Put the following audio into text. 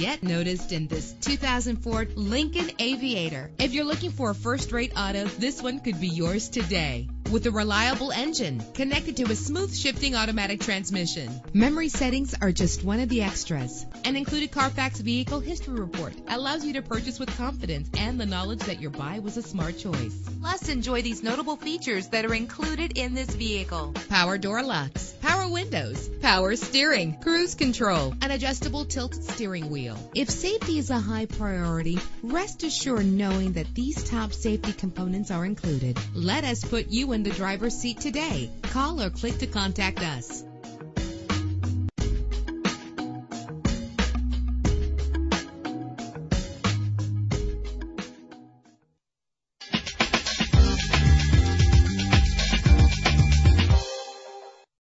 yet noticed in this 2004 Lincoln Aviator. If you're looking for a first-rate auto, this one could be yours today. With a reliable engine connected to a smooth shifting automatic transmission. Memory settings are just one of the extras. An included Carfax Vehicle History Report allows you to purchase with confidence and the knowledge that your buy was a smart choice. Plus, enjoy these notable features that are included in this vehicle. Power door locks, power windows, power steering, cruise control, an adjustable tilt steering wheel. If safety is a high priority, rest assured knowing that these top safety components are included. Let us put you in the driver's seat today. Call or click to contact us.